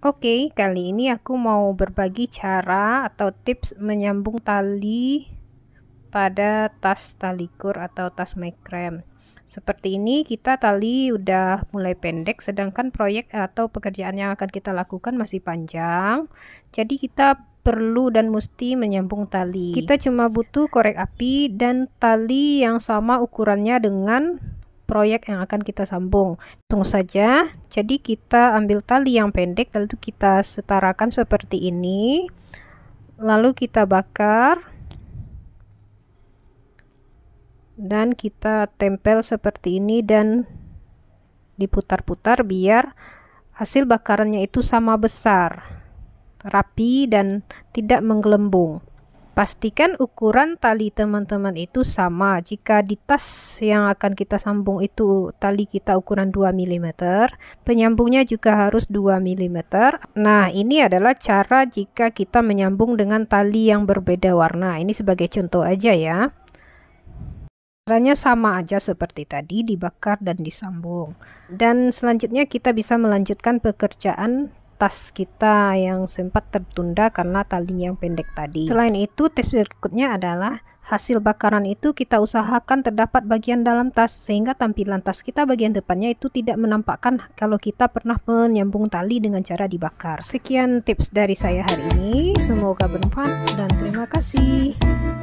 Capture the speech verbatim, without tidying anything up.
Oke, okay, kali ini aku mau berbagi cara atau tips menyambung tali pada tas tali kur atau tas mekrem. Seperti ini, kita tali udah mulai pendek, sedangkan proyek atau pekerjaan yang akan kita lakukan masih panjang. Jadi kita perlu dan mesti menyambung tali. Kita cuma butuh korek api dan tali yang sama ukurannya dengan proyek yang akan kita sambung. Langsung saja, jadi kita ambil tali yang pendek lalu kita setarakan seperti ini, lalu kita bakar dan kita tempel seperti ini dan diputar-putar biar hasil bakarannya itu sama besar, rapi dan tidak menggelembung. Pastikan ukuran tali teman-teman itu sama. Jika di tas yang akan kita sambung itu tali kita ukuran dua milimeter, penyambungnya juga harus dua milimeter. Nah, ini adalah cara jika kita menyambung dengan tali yang berbeda warna. Ini sebagai contoh aja ya. Caranya sama aja seperti tadi, dibakar dan disambung. Dan selanjutnya kita bisa melanjutkan pekerjaan tas kita yang sempat tertunda karena talinya yang pendek tadi. Selain itu, tips berikutnya adalah hasil bakaran itu kita usahakan terdapat bagian dalam tas sehingga tampilan tas kita bagian depannya itu tidak menampakkan kalau kita pernah menyambung tali dengan cara dibakar. Sekian tips dari saya hari ini, semoga bermanfaat dan terima kasih.